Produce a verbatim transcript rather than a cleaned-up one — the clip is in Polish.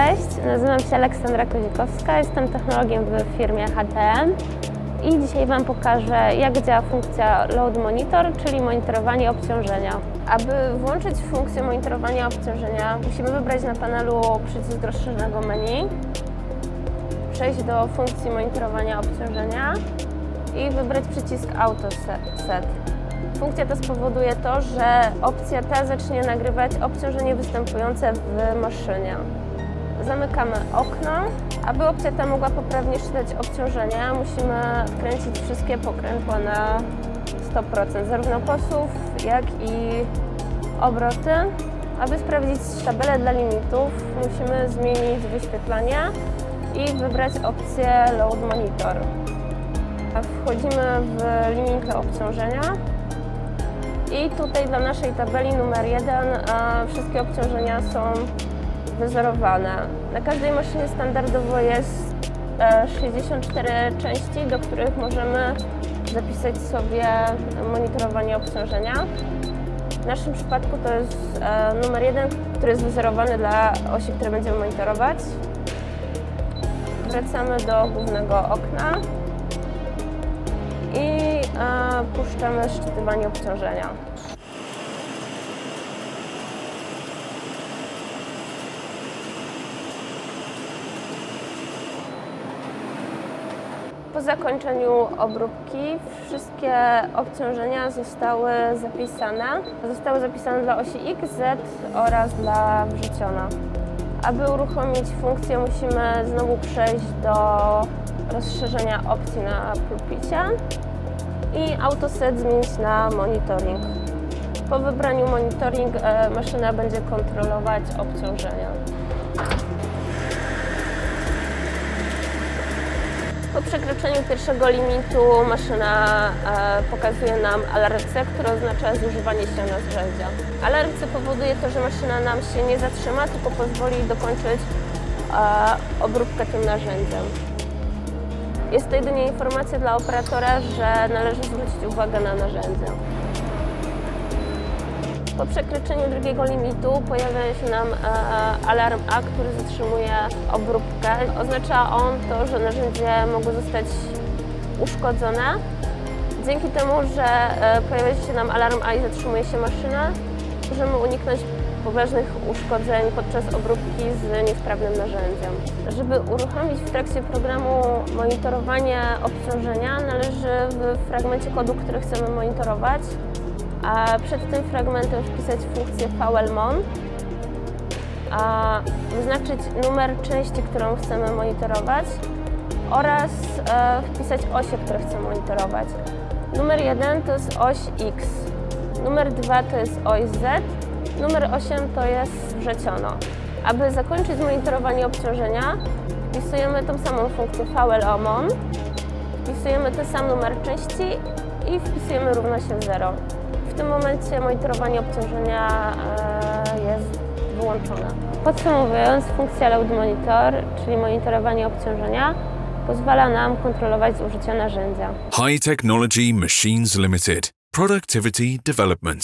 Cześć, nazywam się Aleksandra Kozikowska, jestem technologiem w firmie H T M i dzisiaj Wam pokażę, jak działa funkcja Load Monitor, czyli monitorowanie obciążenia. Aby włączyć funkcję monitorowania obciążenia, musimy wybrać na panelu przycisk rozszerzonego menu, przejść do funkcji monitorowania obciążenia i wybrać przycisk Auto Set. Funkcja ta spowoduje to, że opcja ta zacznie nagrywać obciążenie występujące w maszynie. Zamykamy okno. Aby opcja ta mogła poprawnie czytać obciążenia, musimy wkręcić wszystkie pokrętła na sto procent, zarówno posuw, jak i obroty. Aby sprawdzić tabelę dla limitów, musimy zmienić wyświetlanie i wybrać opcję Load Monitor. Wchodzimy w limitę obciążenia i tutaj dla naszej tabeli numer jeden wszystkie obciążenia są wyzerowane. Na każdej maszynie standardowo jest sześćdziesiąt cztery części, do których możemy zapisać sobie monitorowanie obciążenia. W naszym przypadku to jest numer jeden, który jest wyzerowany dla osi, które będziemy monitorować. Wracamy do głównego okna i puszczamy szczytywanie obciążenia. Po zakończeniu obróbki wszystkie obciążenia zostały zapisane. Zostały zapisane dla osi X, Z oraz dla wrzuciona. Aby uruchomić funkcję, musimy znowu przejść do rozszerzenia opcji na pulpicie i Auto Set zmienić na monitoring. Po wybraniu monitoring maszyna będzie kontrolować obciążenia. Po przekroczeniu pierwszego limitu maszyna e, pokazuje nam alarm C, który oznacza zużywanie się narzędzia. Alarm C powoduje to, że maszyna nam się nie zatrzyma, tylko pozwoli dokończyć e, obróbkę tym narzędziem. Jest to jedynie informacja dla operatora, że należy zwrócić uwagę na narzędzie. Po przekroczeniu drugiego limitu pojawia się nam e, alarm A, który zatrzymuje obróbkę. Oznacza on to, że narzędzie mogło zostać uszkodzone. Dzięki temu, że e, pojawia się nam alarm A i zatrzymuje się maszyna, możemy uniknąć poważnych uszkodzeń podczas obróbki z niesprawnym narzędziem. Żeby uruchomić w trakcie programu monitorowanie obciążenia, należy w fragmencie kodu, który chcemy monitorować, a przed tym fragmentem wpisać funkcję V L kropka M O N, wyznaczyć numer części, którą chcemy monitorować oraz wpisać osie, które chcemy monitorować. Numer jeden to jest oś X, numer dwa to jest oś Z, numer osiem to jest wrzeciono. Aby zakończyć monitorowanie obciążenia, wpisujemy tą samą funkcję V L kropka M O N, wpisujemy ten sam numer części i wpisujemy równo się zero. W tym momencie monitorowanie obciążenia jest wyłączone. Podsumowując, funkcja Load Monitor, czyli monitorowanie obciążenia, pozwala nam kontrolować zużycie narzędzia. High Technology Machines Limited. Productivity Development.